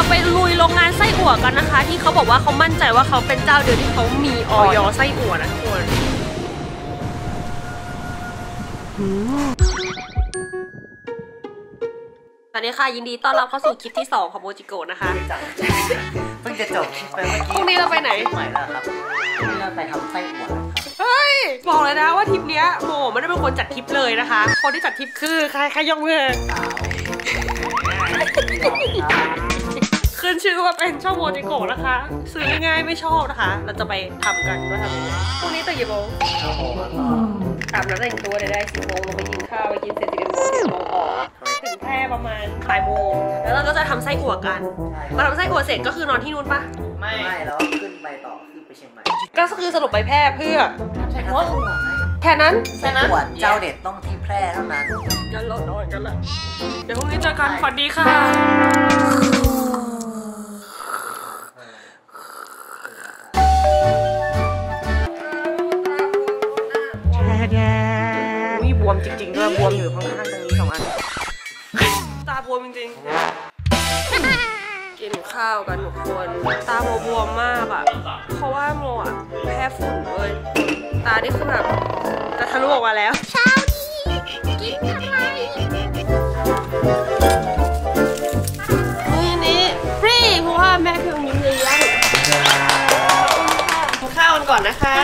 จะไปลุยโรงงานไส้อั่วกันนะคะที่เขาบอกว่าเขามั่นใจว่าเขาเป็นเจ้าเดียวที่เขามีออยไส้อั่วนะทุกคนสวัสดีค่ะยินดีต้อนรับเข้าสู่คลิปที่2ของโมจิโกะนะคะเพิ่งจะจบไปเมื่อกี้พรุ่งนี้เราไปไหนใหม่แล้วครับพรุ่งนี้เราไปทำไส้อั่วเฮ้ยบอกเลยนะว่าทริปเนี้ยโมไม่ได้เป็นคนจัดทริปเลยนะคะคนที่จัดทริปคือใครใครยกมือขึ้นชื่อว่าเป็นช่องโมจิโกะนะคะซื้อง่ายไม่ชอบนะคะเราจะไปทำกันด้วยค่ะพรุ่งนี้ตื่นกี่โมงตามแล้วแต่งตัวได้10 โมงลงไปกินข้าวไปกิน11 โมงออกถึงแพร่ประมาณบ่าย 1 โมงแล้วเราก็จะทำไส้อั่วกันมาทำไส้อั่วเสร็จก็คือนอนที่นู่นปะไม่แล้วขึ้นไปต่อคือไปเชียงใหม่ก็คือสรุปไปแพร่เพื่อแค่นั้นไส้อั่วเจ้าเด็ดต้องที่แพร่เท่านั้นกันเรานอนกันละเดี๋ยวพรุ่งนี้เจอกันฝันดีค่ะบวมจริงๆด้วยบวมอยู่ข้างๆตรงนี้2 อันตาบวมจริงๆกินข้าวกันทุกคนตาโมบวมมากอ่ะเพราะว่าโมอ่ะแพ้ฝุ่นเลยตาได้คือแบบจะทะลุออกมาแล้วเช้านี้กินทำไมมื้อนี้ฟรีเพราะว่าแม่พี่องยิ้มเลยอ่ะกินข้าวกันก่อนนะคะ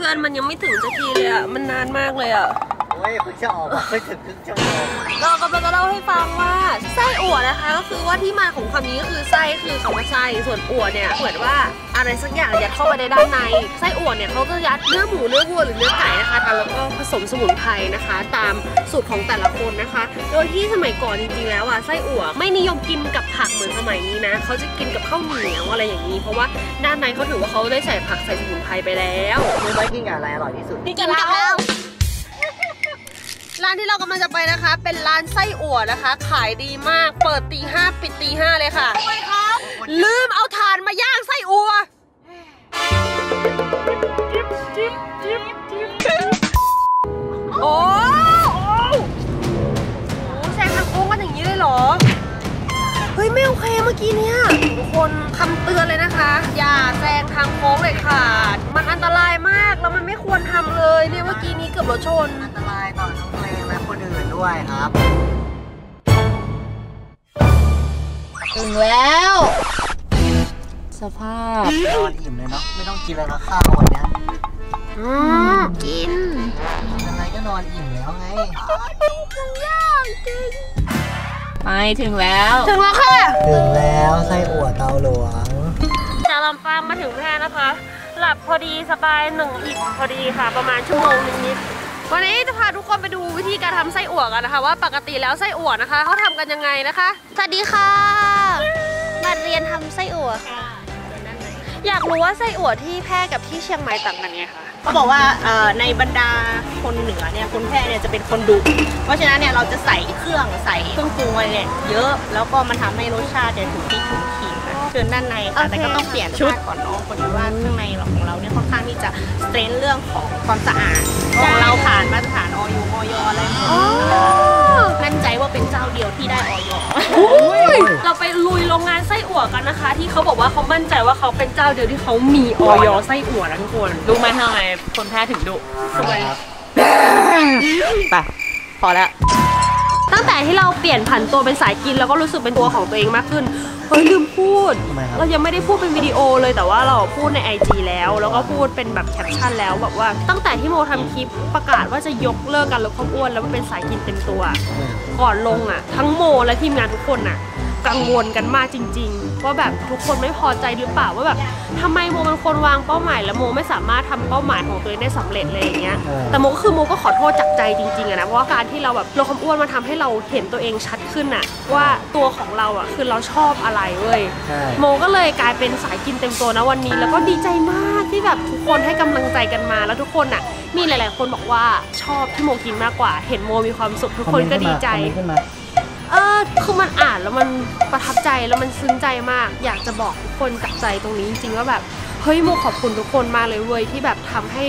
เพื่อนมันยังไม่ถึงสักทีเลยอ่ะมันนานมากเลยอ่ะโอ้ยคุณจะออกไม่ถึงครึ่งชั่วโมงเราก็จะเล่าให้ฟังว่าไส้อั่วนะคะก็คือว่าที่มาของคำนี้ก็คือไส้คือคำว่าไส้ส่วนอั่วเนี่ยเหมือนว่าอะไรสักอย่างยัดเข้าไปในด้านในไส้อั่วเนี่ยเขาก็ยัดเนื้อหมูเนื้อวัวหรือเนื้อไก่นะคะแล้วก็ผสมสมุนไพรนะคะตามสูตรของแต่ละคนนะคะโดยที่สมัยก่อนจริงๆแล้วอ่ะไส้อั่วไม่นิยมกินกับผักเหมือนสมัยนี้นะเขาจะกินกับข้าวเหนียวอะไรอย่างนี้เพราะว่าด้านในเขาถือว่าเขาได้ใส่ผักใส่สมุนไพรไปแล้วรู้ไหมกินกับอะไรอร่อยที่สุดกินกับเราร้านที่เรากำลังจะไปนะคะเป็นร้านไส้อั่วนะคะขายดีมากเปิดตี 5ปิดตี 5เลยค่ะลืมเอาถ่านมาย่างไส้อั่วโอ้โหแซงทางโค้งกันอย่างนี้เลยเหรอเฮ้ยไม่โอเคเมื่อกี้เนี่ยทุกคนคำเตือนเลยนะคะอย่าแซงทางโค้งเลยค่ะมันอันตรายมากแล้วมันไม่ควรทำเลยเนี่ยเมื่อกี้นี้เกือบรถชนอันตรายต่อน้องเพลงและคนอื่นด้วยครับถึงแล้วสภาพนอนอิ่มเลยเนาะไม่ต้องกินอะไรแล้วข้าววันนี้กินอะไรก็นอนอิ่มแล้วไงดูมึงยากจริงไปถึงแล้วค่ะถึงแล้วไส้อั่วเตาหลวงจากลำปางมาถึงแพร่นะคะหลับพอดีสบาย1 อิ่มพอดีค่ะประมาณชั่วโมงนิดวันนี้จะพาทุกคนไปดูวิธีการทำไส้อั่วกันนะคะว่าปกติแล้วไส้อั่วนะคะเขาทำกันยังไงนะคะสวัสดีค่ะมาเรียนทำไส้อั่วค่ะอยากรู้ว่าไส้อั่วที่แพร่กับที่เชียงใหม่ต่างกันไงคะเขาบอกว่าในบรรดาคนเหนือเนี่ยคนแพร่เนี่ยจะเป็นคนดุเพราะฉะนั้นเนี่ยเราจะใส่เครื่องปรุงอะไรเนี่ยเยอะแล้วก็มันทำให้รสชาติเนี่ยถูกที่ถูกขีดนะเชิญด้านในค่ะแต่ก็ต้องเปลี่ยนชุดก่อนเนาะเพราะว่าข้างในของเราเนี่ยค่อนข้างที่จะเน้นเรื่องของความสะอาดของเราผ่านมาตรฐานอยอะไรหมดมั่นใจว่าเป็นเจ้าเดียวที่ได้อยเราไปลุยโรงงานไส้อั่วกันนะคะที่เขาบอกว่าเขามั่นใจว่าเขาเป็นเจ้าเดียวที่เขามีอยไส้อั่วนะทุกคนรู้ไหมทำไมคนแพ้ถึงดุทำไมไปพอแล้วตั้งแต่ที่เราเปลี่ยนผันตัวเป็นสายกินแล้วก็รู้สึกเป็นตัวของตัวเองมากขึ้นเฮ้ยลืมพูดเรายังไม่ได้พูดเป็นวิดีโอเลยแต่ว่าเราพูดใน IG แล้วก็พูดเป็นแบบแคปชั่นแล้วแบบว่าตั้งแต่ที่โมทำคลิปประกาศว่าจะยกเลิกการลดความอ้วนแล้วมันเป็นสายกินเต็มตัวก่อนลงอ่ะทั้งโมและทีมงานทุกคนอ่ะกังวลกันมากจริงๆว่าแบบทุกคนไม่พอใจหรือเปล่าว่าแบบทำไมโมเป็นคนวางเป้าหมายแล้วโมไม่สามารถทำเป้าหมายของตัวเองได้สำเร็จเลยอย่างเงี้ยแต่โมก็คือโมก็ขอโทษจากใจจริงๆนะเพราะว่าการที่เราแบบลดความอ้วนมันทำให้เราเห็นตัวเองชัดขึ้นอ่ะว่าตัวของเราอ่ะคือเราชอบอะไรเว้ยโมก็เลยกลายเป็นสายกินเต็มตัวนะวันนี้แล้วก็ดีใจมากที่แบบทุกคนให้กำลังใจกันมาแล้วทุกคนอ่ะมีหลายๆคนบอกว่าชอบที่โมกินมากกว่าเห็นโมมีความสุขทุกคนก็ดีใจ คือมันอ่านแล้วมันประทับใจแล้วมันซึ้งใจมากอยากจะบอกทุกคนจากใจตรงนี้จริงๆว่าแบบเฮ้ยโมขอบคุณทุกคนมากเลยเว้ยที่แบบทำให้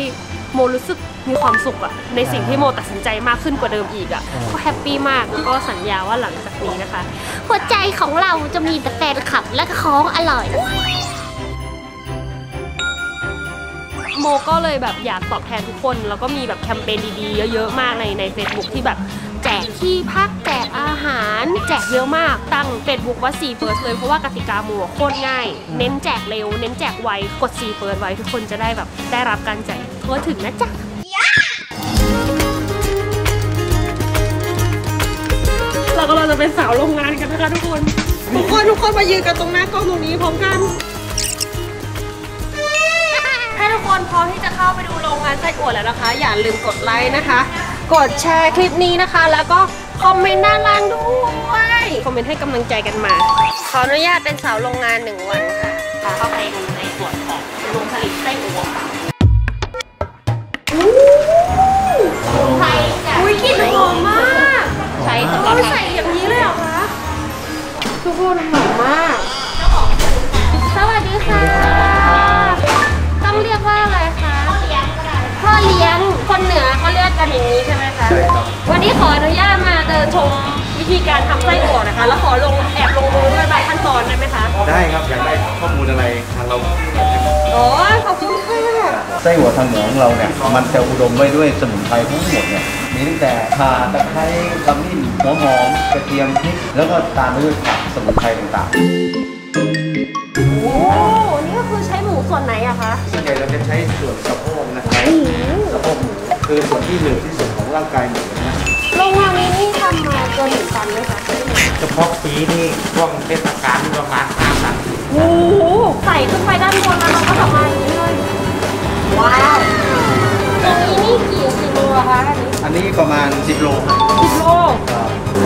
โมรู้สึกมีความสุขอะในสิ่งที่โมตัดสินใจมากขึ้นกว่าเดิมอีกอะก็แฮปปี้มากแล้วก็สัญญาว่าหลังจากนี้นะคะหัวใจของเราจะมีแต่แฟนคลับและของอร่อยโมก็เลยแบบอยากตอบแทนทุกคนแล้วก็มีแบบแคมเปญดีๆเยอะๆมากใน Facebook ที่แบบแจกที่พักแจกอาหารแจกเยอะมากตั้ง Facebook ว่า4เฟิร์สเลยเพราะว่ากติกาโมโคตรง่ายเน้นแจกเร็วเน้นแจกไวกด4เฟิร์สไว้ทุกคนจะได้แบบได้รับการแจกทั่วถึงนะจ๊ะเราก็จะเป็นสาวโรงงานกันนะคะทุกคนมายืนกันตรงหน้ากล้องตรงนี้พร้อมกันทุกคนพร้อมที่จะเข้าไปดูโรงงานไส้อั่วแล้วนะคะอย่าลืมกดไลค์นะคะกดแชร์คลิปนี้นะคะแล้วก็คอมเมนต์ด้านล่างด้วยคอมเมนต์ให้กำลังใจกันมาขออนุญาตเป็นสาวโรงงาน1 วันค่ะพาเข้าไปดูในส่วนของโรงผลิตไส้อั่วใส่จ้ะอุ้ยกลิ่นหอมมากใส่ต้องใส่อย่างนี้เลยเหรอคะทุกคนหอมมากสวัสดีค่ะเรียกว่าอะไรคะพ่อเลี้ยงก็ได้พ่อเลี้ยงคนเหนือเขาเรียกกันอย่างนี้ใช่ไหมคะวันนี้ขออนุญาตมาเดินชมวิธีการทำไส้อั่วนะคะแล้วขอลงแอบลงมือด้วยใบขั้นตอนได้ไหมคะได้ครับอยากได้ข้อมูลอะไรทางเราอ๋อขอบคุณค่ะไส้อั่วทางเหนือของเราเนี่ยมันจะอุดมไว้ด้วยสมุนไพรทั้งหมดเนี่ยมีตั้งแต่ข่าตะไคร้กระมิ้นหัวหอมกระเทียมพริกแล้วก็ตามไปด้วยผักสมุนไพรต่างๆส่วนไหนอะคะส่วนใหญ่เราจะใช้ส่วนสะโพกนะครับสะโพกหมูคือส่วนที่เหลือที่สุดของร่างกายหมูนะโรงงานนี้ทำมาจนถึงตันไหมคะเฉพาะปีนี่ช่วงเทศกาลประมาณ5 ตันโอ้โหใส่ขึ้นไปด้านบนแล้วเราก็ทำมาอย่างนี้เลยว้าวตรงนี้นี่กี่กิโลคะอันนี้ประมาณ10 โล10 โล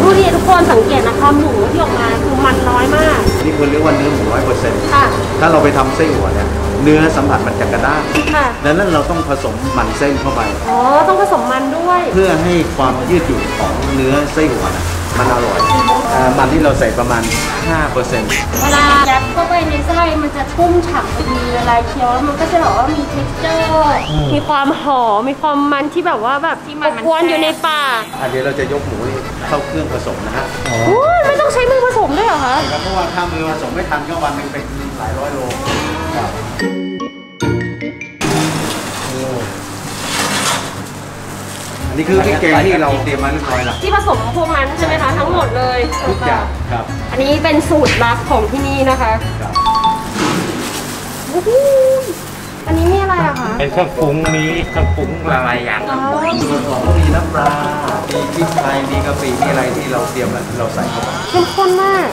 ดูดิทุกคนสังเกตนะคะหมูที่ออกมาคือมันน้อยมากนี่คนเรียกว่าเนื้อหมู 100% ค่ะถ้าเราไปทำไส้อั่วเนี่ยเนื้อสัมผัสมันจะกระด้างค่ะดังนั้นเราต้องผสมมันเส้นเข้าไปอ๋อต้องผสมมันด้วยเพื่อให้ความยืดหยุ่นของเนื้อไส้อั่วนะมันอร่อยมันที่เราใส่ประมาณ 5% เวลายัดเข้าไปในไส้มันจะชุ่มฉ่ำมีอะไรเคี้ยวแล้วมันก็จะบอกว่ามี texture มีความหอมมีความมันที่แบบว่าแบบที่มันกวนอยู่ในปากเดี๋ยวเราจะยกหมูเข้าเครื่องผสมนะฮะไม่ต้องใช้มือผสมด้วยเหรอคะเพราะว่าถ้ามือผสมไม่ทันก็วันนึงเป็นหลายร้อยโลนี่คือพริกแกงที่เราเตรียมมาเรียบร้อยแล้วที่ผสมพวกนั้นใช่ไหมคะทั้งหมดเลยทุกอย่างครับอันนี้เป็นสูตรลับของที่นี่นะคะอันนี้มีอะไรอะคะเป็นเครื่องปรุงมีเครื่องปรุงหลายอย่างมีส่วนผสมมีน้ำปลามีพริกไทยมีกะปิมีอะไรที่เราเตรียมเราใส่เข้าไปเข้มข้นมาก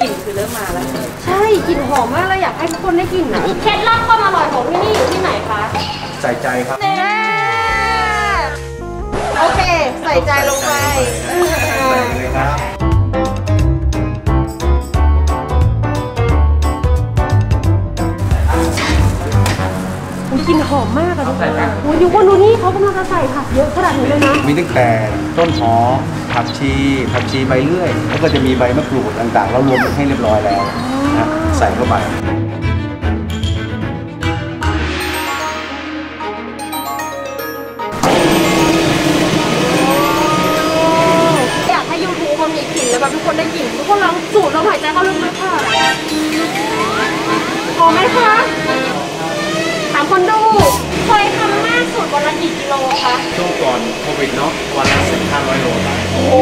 กลิ่นคือเริ่มมาแล้วใช่กลิ่นหอมมากเลยอยากให้ทุกคนได้กลิ่นนะเคล็ดลับความอร่อยของที่นี่อยู่ที่ไหนคะใส่ใจครับโอเคใส่ใจลงไปเลยครับกลิ่นหอมมากอะทุกคนทุกคนดูนี่เขากำลังจะใส่ผักเยอะขนาดนี้เลยนะมีตั้งแต่ต้นหอมผักชีใบเลื่อยแล้วก็จะมีใบมะกรูดต่างๆเรารวมกันให้เรียบร้อยแล้วนะใส่เข้าไปทุกคนได้กลิ่นทุกคนลองสูดลมหายใจเข้าลึกๆค่ะหอมไหมคะถามคนดูเคยทำมากสุดวันละกี่กิโลคะช่วงก่อนโควิดเนาะวันละ400-500 โลครับโอ้โห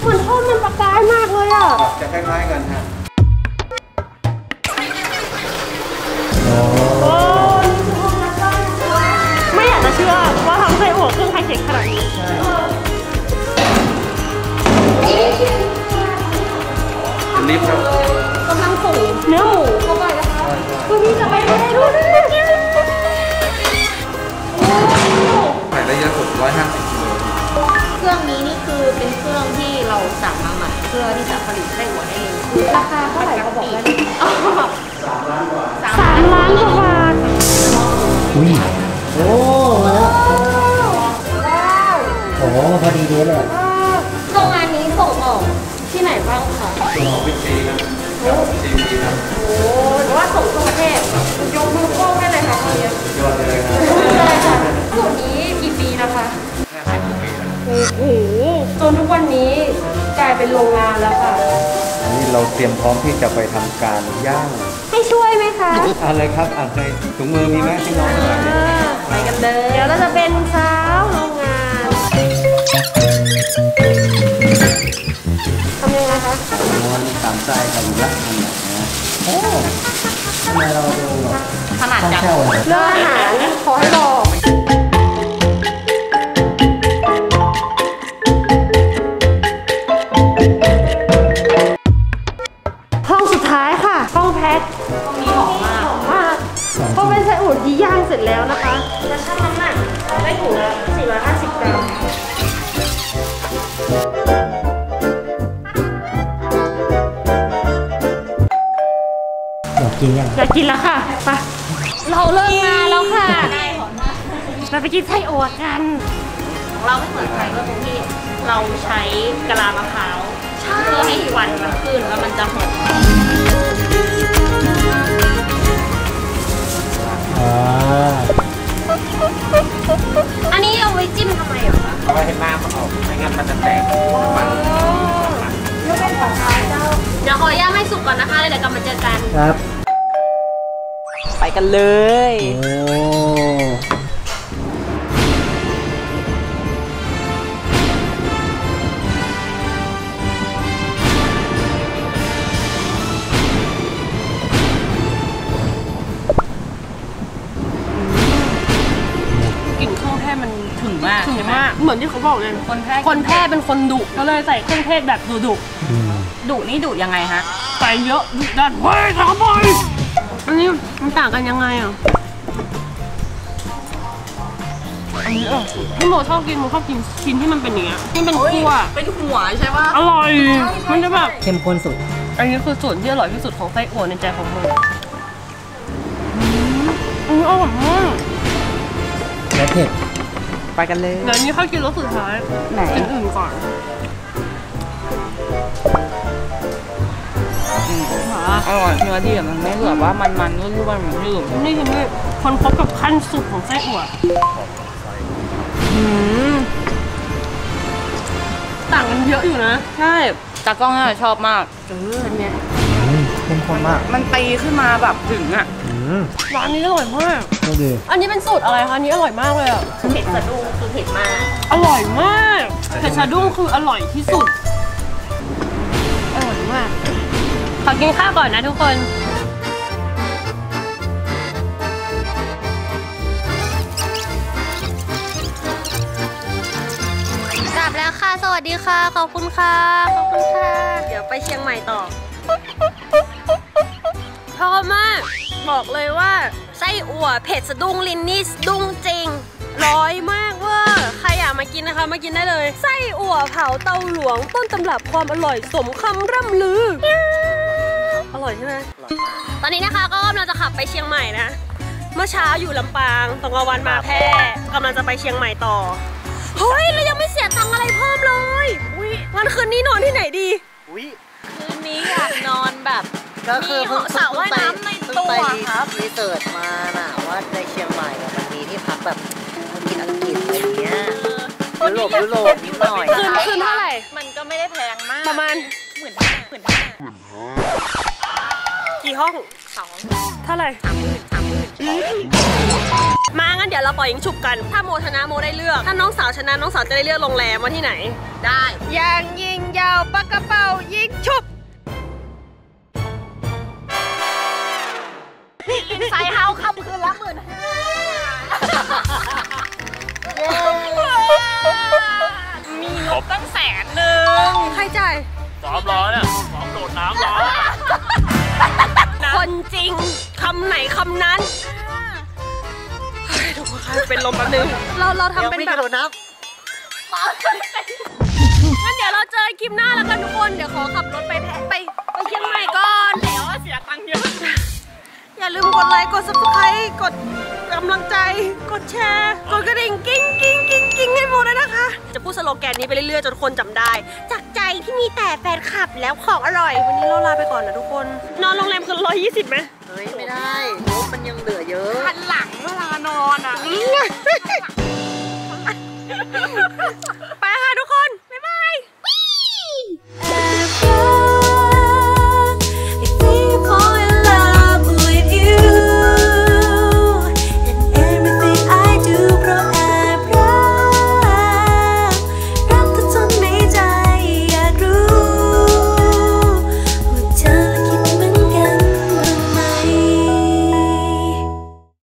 เหมือนทอดมันประกายมากเลยอ่ะจะคล้ายๆกันฮะกำลังสูงเนื้อหมูเข้าไปนะคะคือพี่จะไปได้ด้วยใส่ระยะ650 กิโลเครื่องนี้นี่คือเป็นเครื่องที่เราสั่งมาใหม่เพื่อที่จะผลิตไส้อั่วได้เองราคาเท่าไหร่เขาบอกได้3 ล้านกว่าบาทโอ้ พอดีเยอะเลยโรงงานนี้ส่งออกที่ไหนบ้างคะส่งออกไปจีนนะโอ้หรือว่าส่งทั่วประเทศยกมือโป้งได้เลยค่ะเฮียยอดเลยครับเลยค่ะสูตรนี้กี่ปีแล้วคะ50 ปีแล้วโอ้โหจนทุกวันนี้กลายเป็นโรงงานแล้วค่ะนี่เราเตรียมพร้อมที่จะไปทำการย่างให้ช่วยไหมคะอะไรครับอาจจะถุงมือมีไหมพี่น้องไปกันเลยเดี๋ยวเราจะเป็นสาวโรงงานทำยังไงคะนอนตามใจกันอยู่ละนั่นแหละนะโอ้ทำไมเราดูขนาดจังเรื่องอาหารขอให้บอกห้องสุดท้ายค่ะห้องแพทห้องนี้หอมมากเพราะเป็นไส้อูฐย่างเสร็จแล้วนะคะแล้วชั่งน้ำหนักได้ถุงละ450 กรัมอยากกินแล้วค่ะไปเราเลิกงานแล้วค่ะเราไปกินไส้อั่วกันของเราไม่เหมือนใครก็ตรงที่เราใช้กะลามะพร้าวเพื่อให้ควันมันขึ้นแล้วมันจะหอมอันนี้เอาไว้จิ้มทำไมหรอคะเอาไว้ให้น้ำมันออกไม่งั้นมันจะแตกเดี๋ยวขอย่างให้สุกก่อนนะคะเดี๋ยวกลับมาเจอกันครับไปกันเลยกลิ่นเครื่องเทศมันถึงมากใช่ไหมเหมือนที่เขาบอกเลยคนแพร่เป็นคนดุเขาเลยใส่เครื่องเทศแบบดุนี่ดุยังไงฮะใส่เยอะดุดันเฮ้ยสาวบอยอันนี้มันต่างกันยังไงอ่ะอันนี้พี่โมชอบกินชิ้นที่มันเป็นอย่างเงี้ยที่เป็นคั่วเป็นหัวใช่ปะอร่อยมันจะแบบเข้มข้นสุดอันนี้คือส่วนที่อร่อยที่สุดของไส้อั่วในใจของโมอืออร่อยมากและเผ็ดไปกันเลยเดี๋ยวนี้เขากินรสสุดท้ายเป็นอื่นก่อนอร่อยเนื้อดีมันไม่เหลือว่ามันนุ่มๆมันยืดนี่คือคนพบกับขั้นสุดของไส้อั่วต่างกันเยอะอยู่นะใช่ตากล้องน่าจะชอบมากเป็นไงเข้มข้นมากมันตีขึ้นมาแบบถึงอ่ะร้านนี้อร่อยมากอันนี้เป็นสูตรอะไรคะอันนี้อร่อยมากเลยอ่ะเผ็ดสะดุ้งคือเผ็ดมากอร่อยมากเผ็ดสะดุ้งคืออร่อยที่สุดอร่อยมากขอกินข้าวก่อนนะทุกคนกลับแล้วค่ะสวัสดีค่ะขอบคุณค่ะขอบคุณค่ะเดี๋ยวไปเชียงใหม่ต่อชอบมากบอกเลยว่าไส้อั่วเผ็ดสะดุ้งลิ้นนี่สะดุ้งจริงร้อยมากเวอร์ใครอยากมากินนะคะมากินได้เลยไส้อั่วเผาเตาหลวงต้นตำรับความอร่อยสมคำร่ำลืออร่อยใช่ไหมตอนนี้นะคะก็กำลังจะขับไปเชียงใหม่นะเมื่อเช้าอยู่ลำปางตอนกลางวันมาแพร่กำลังจะไปเชียงใหม่ต่อเฮ้ยเรายังไม่เสียตังค์อะไรเพิ่มเลยวันคืนนี้นอนที่ไหนดีคืนนี้อยากนอนแบบมีสระว่ายน้ำในตัวครับรีเสิร์ชมานะว่าในเชียงใหม่มันมีที่พักแบบอังกฤษอะไรเงี้ยยุโรปนิดหน่อยคืนเท่าไหร่มันก็ไม่ได้แพงมากประมาณ15,000กี่ห้อง2เท่าไหร่มางั้นเดี๋ยวเราปล่อยยิงฉุบกันถ้าโมชนะโมได้เลือกถ้าน้องสาวชนะน้องสาวจะได้เลือกโรงแรมว่าที่ไหนได้ยังยิงยาวปากกระเป๋ายิงฉุบอินไซด์เฮาส์ค่ำคืนละ15,000มีงบตั้ง100,000ใครจ่าย300เนี่ย2โดดน้ำคนจริงคำไหนคำนั้นทุกคนเป็นลมแป๊บนึงเราทำเป็นแบบนับงั้นเดี๋ยวเราเจอคลิปหน้าแล้วกันทุกคนเดี๋ยวขอขับรถไปเชียงใหม่ก่อนเดี๋ยวเสียตังค์เยอะอย่าลืมกดไลค์กด subscribe กดกำลังใจกดแชร์กดกระดิ่งกิ้งให้โมด้วยนะคะ พูดสโลแกนนี้ไปเรื่อยๆจนคนจำได้จากใจที่มีแต่แฟนคลับแล้วของอร่อยวันนี้เราลาไปก่อนนะทุกคนนอนโรงแรมคืน120ไหมเฮ้ยไม่ได้มันยังเหลือเยอะคันหลังเวลานอนอ่ะ